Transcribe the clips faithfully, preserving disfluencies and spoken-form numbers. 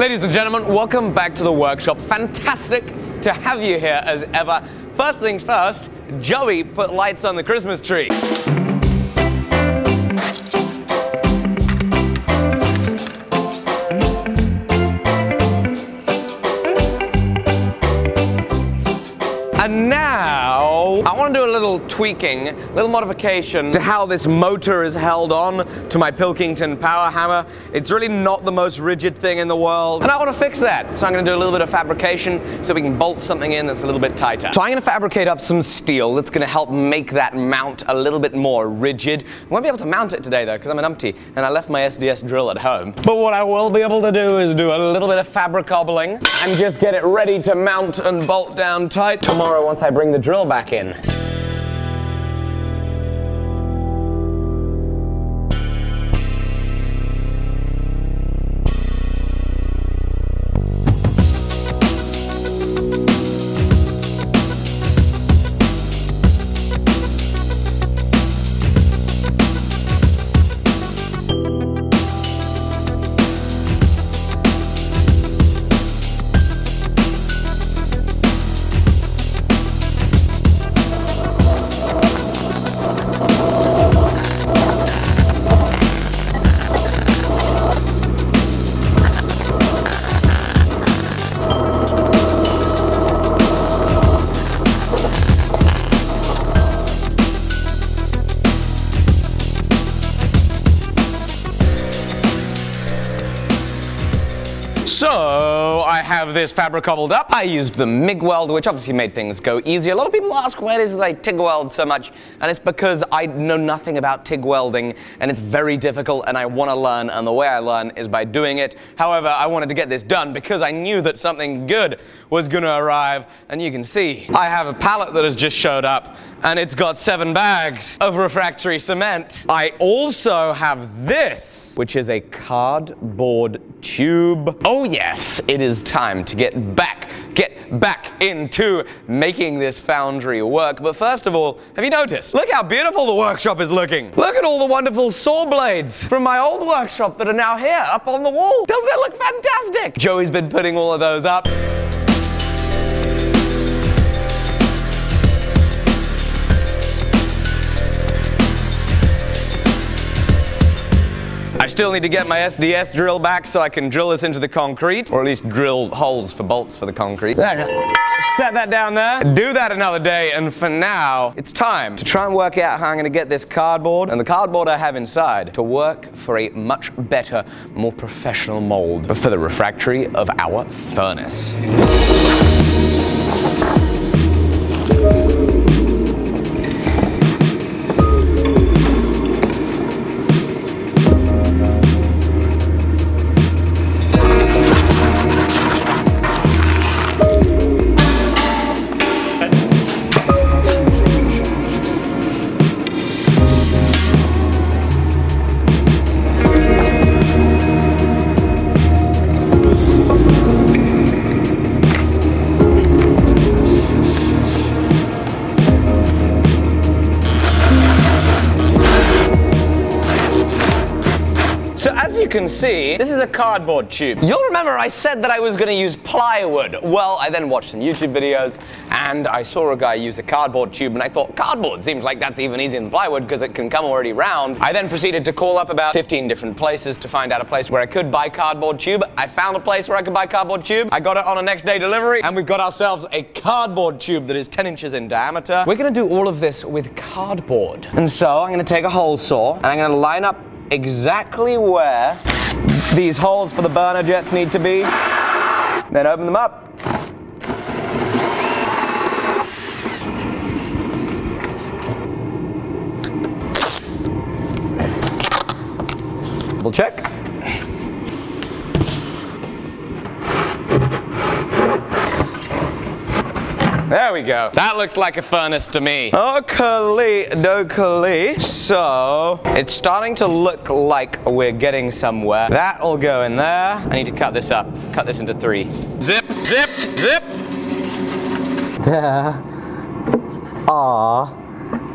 Ladies and gentlemen, welcome back to the workshop. Fantastic to have you here as ever. First things first, Joey put lights on the Christmas tree. And now, I want to do a little tweaking, a little modification to how this motor is held on to my Pilkington power hammer. It's really not the most rigid thing in the world, and I want to fix that. So I'm going to do a little bit of fabrication so we can bolt something in that's a little bit tighter. So I'm going to fabricate up some steel that's going to help make that mount a little bit more rigid. I won't be able to mount it today though, because I'm an umpty, and I left my S D S drill at home. But what I will be able to do is do a little bit of fabric cobbling and just get it ready to mount and bolt down tight tomorrow. Once I bring the drill back in. So, I have this fabric cobbled up. I used the MIG weld, which obviously made things go easier. A lot of people ask, why is it I TIG weld so much? And it's because I know nothing about TIG welding, and it's very difficult, and I want to learn, and the way I learn is by doing it. However, I wanted to get this done because I knew that something good was going to arrive, and you can see, I have a pallet that has just showed up, and it's got seven bags of refractory cement. I also have this, which is a cardboard tube. Oh yes, it is time to get back, get back into making this foundry work. But first of all, have you noticed? Look how beautiful the workshop is looking. Look at all the wonderful saw blades from my old workshop that are now here up on the wall. Doesn't it look fantastic? Joey's been putting all of those up. I still need to get my S D S drill back so I can drill this into the concrete, or at least drill holes for bolts for the concrete. Set that down there, do that another day, and for now, it's time to try and work out how I'm gonna get this cardboard and the cardboard I have inside to work for a much better, more professional mold for the refractory of our furnace. Can see, this is a cardboard tube. You'll remember I said that I was gonna use plywood. Well, I then watched some YouTube videos and I saw a guy use a cardboard tube and I thought cardboard seems like that's even easier than plywood because it can come already round. I then proceeded to call up about fifteen different places to find out a place where I could buy cardboard tube. I found a place where I could buy cardboard tube. I got it on a next day delivery and we've got ourselves a cardboard tube that is ten inches in diameter. We're gonna do all of this with cardboard. And so I'm gonna take a hole saw and I'm gonna line up exactly where these holes for the burner jets need to be, then open them up. Double check. There we go. That looks like a furnace to me. Okay, dokey. So, it's starting to look like we're getting somewhere. That'll go in there. I need to cut this up. Cut this into three. Zip, zip, zip. There are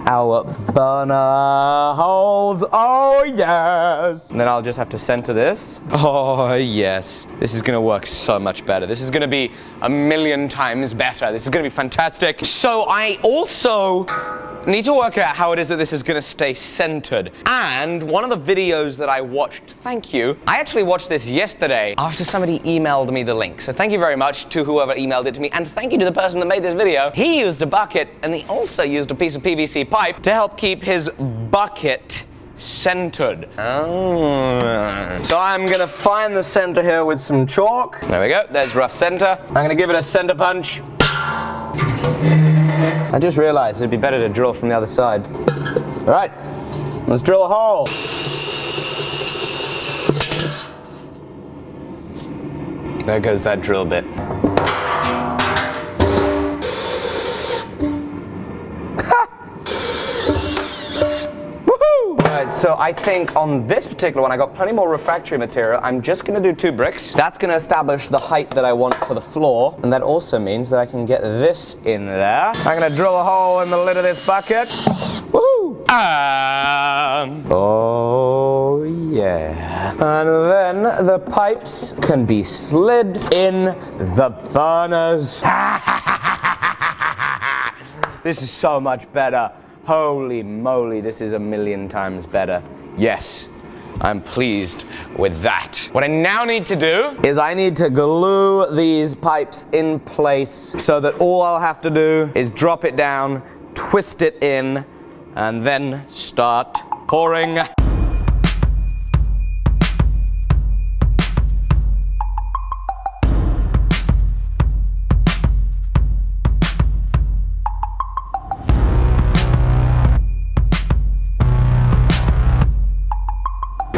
our burner holes. Oh yes! And then I'll just have to center this. Oh yes, this is gonna work so much better. This is gonna be a million times better. This is gonna be fantastic. So I also need to work out how it is that this is gonna stay centered. And one of the videos that I watched, thank you, I actually watched this yesterday after somebody emailed me the link. So thank you very much to whoever emailed it to me, and thank you to the person that made this video. He used a bucket and he also used a piece of P V C pipe to help keep his bucket centered. Oh. So I'm gonna find the center here with some chalk. There we go, there's rough center. I'm gonna give it a center punch. I just realized it'd be better to drill from the other side. All right, let's drill a hole. There goes that drill bit. Woohoo! All right, so I think on this particular one, I got plenty more refractory material. I'm just gonna do two bricks. That's gonna establish the height that I want for the floor. And that also means that I can get this in there. I'm gonna drill a hole in the lid of this bucket. Woohoo! Um. Oh, yeah. And then the pipes can be slid in the burners. This is so much better. Holy moly, this is a million times better. Yes, I'm pleased with that. What I now need to do is I need to glue these pipes in place so that all I'll have to do is drop it down, twist it in, and then start pouring.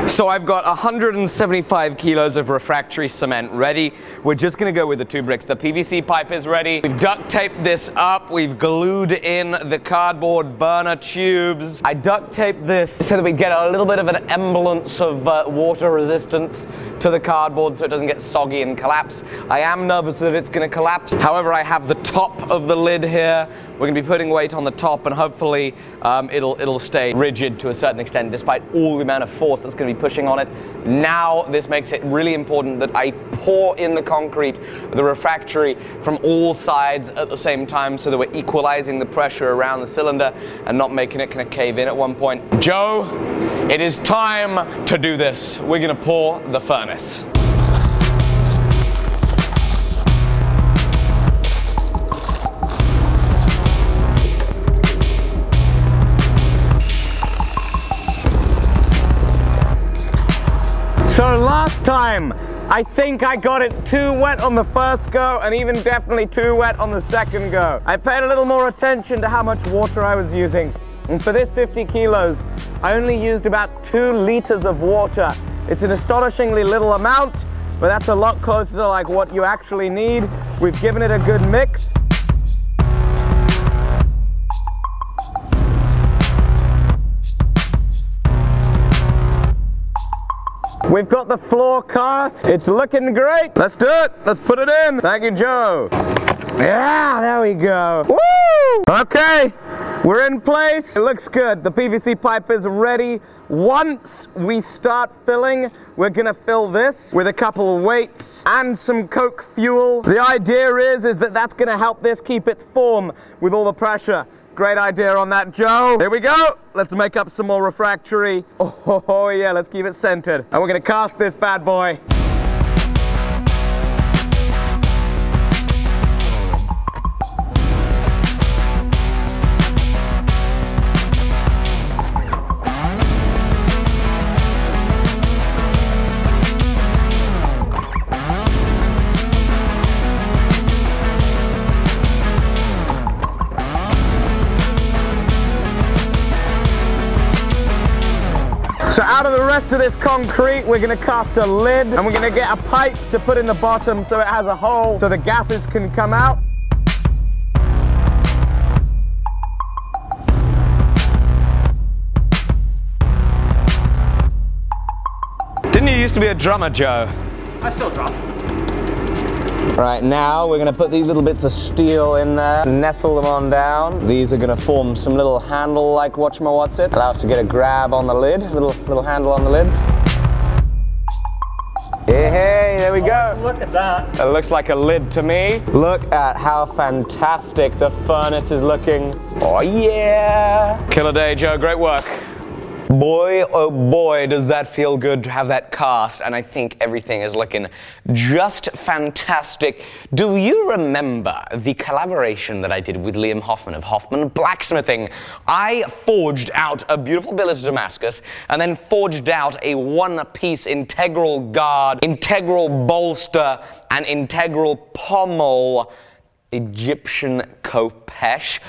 So I've got one hundred seventy-five kilos of refractory cement ready. We're just gonna go with the two bricks. The P V C pipe is ready. We've duct taped this up. We've glued in the cardboard burner tubes. I duct taped this so that we get a little bit of an semblance of uh, water resistance to the cardboard so it doesn't get soggy and collapse. I am nervous that it's gonna collapse. However, I have the top of the lid here. We're gonna be putting weight on the top and hopefully um, it'll, it'll stay rigid to a certain extent despite all the amount of force that's gonna be put pushing on it. Now this makes it really important that I pour in the concrete, the refractory, from all sides at the same time so that we're equalizing the pressure around the cylinder and not making it kind of cave in at one point. Joe, it is time to do this. We're gonna pour the furnace. So last time, I think I got it too wet on the first go and even definitely too wet on the second go. I paid a little more attention to how much water I was using. And for this fifty kilos, I only used about two liters of water. It's an astonishingly little amount, but that's a lot closer to like what you actually need. We've given it a good mix. We've got the floor cast. It's looking great. Let's do it. Let's put it in. Thank you, Joe. Yeah, there we go. Woo! Okay, we're in place. It looks good. The P V C pipe is ready. Once we start filling, we're gonna fill this with a couple of weights and some coke fuel. The idea is, is that that's gonna help this keep its form with all the pressure. Great idea on that, Joe. There we go. Let's make up some more refractory. Oh yeah, let's keep it centered. And we're gonna cast this bad boy. So out of the rest of this concrete, we're gonna cast a lid and we're gonna get a pipe to put in the bottom so it has a hole so the gases can come out. Didn't you used to be a drummer, Joe? I still drum. Right, now we're going to put these little bits of steel in there, nestle them on down. These are going to form some little handle like whatchamawatsit. Allow us to get a grab on the lid, little little handle on the lid. Hey, hey, there we go. Oh, look at that. It looks like a lid to me. Look at how fantastic the furnace is looking. Oh yeah. Killer day, Joe, great work. Boy, oh boy, does that feel good to have that cast, and I think everything is looking just fantastic. Do you remember the collaboration that I did with Liam Hoffman of Hoffman Blacksmithing? I forged out a beautiful billet of Damascus, and then forged out a one-piece integral guard, integral bolster, and integral pommel Egyptian kopesh.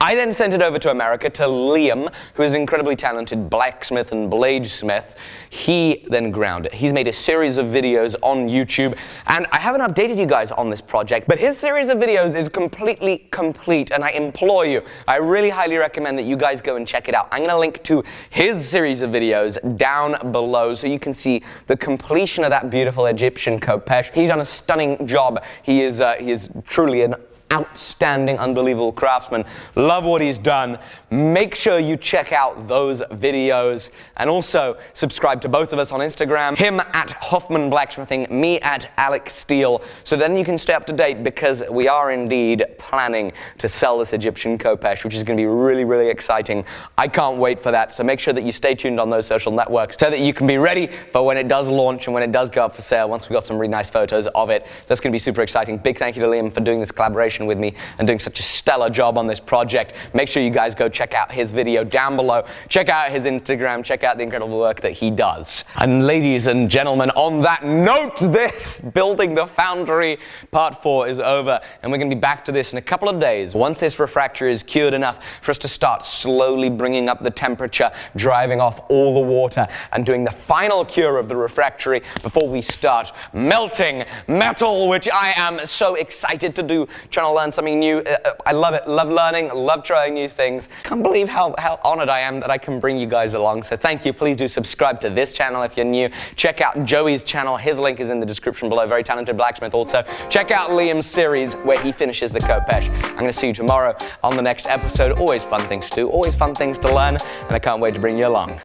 I then sent it over to America to Liam, who is an incredibly talented blacksmith and bladesmith. He then ground it. He's made a series of videos on YouTube, and I haven't updated you guys on this project, but his series of videos is completely complete, and I implore you, I really highly recommend that you guys go and check it out. I'm going to link to his series of videos down below so you can see the completion of that beautiful Egyptian kopesh. He's done a stunning job. He is, uh, he is truly an outstanding, unbelievable craftsman. Love what he's done. Make sure you check out those videos, and also subscribe to both of us on Instagram, him at Hoffman Blacksmithing, me at Alex Steele, so then you can stay up to date, because we are indeed planning to sell this Egyptian kopesh, which is going to be really, really exciting. I can't wait for that, so make sure that you stay tuned on those social networks so that you can be ready for when it does launch and when it does go up for sale once we've got some really nice photos of it. That's going to be super exciting. Big thank you to Liam for doing this collaboration with me and doing such a stellar job on this project. Make sure you guys go check out his video down below. Check out his Instagram. Check out the incredible work that he does. And ladies and gentlemen, on that note, this Building the Foundry part four is over, and we're going to be back to this in a couple of days. Once this refractory is cured enough for us to start slowly bringing up the temperature, driving off all the water, and doing the final cure of the refractory before we start melting metal, which I am so excited to do. Trying to learn something new. I love it. Love learning. Love trying new things. Can't believe how, how honored I am that I can bring you guys along. So thank you. Please do subscribe to this channel if you're new. Check out Joey's channel. His link is in the description below. Very talented blacksmith also. Check out Liam's series where he finishes the kopesh. I'm going to see you tomorrow on the next episode. Always fun things to do. Always fun things to learn. And I can't wait to bring you along.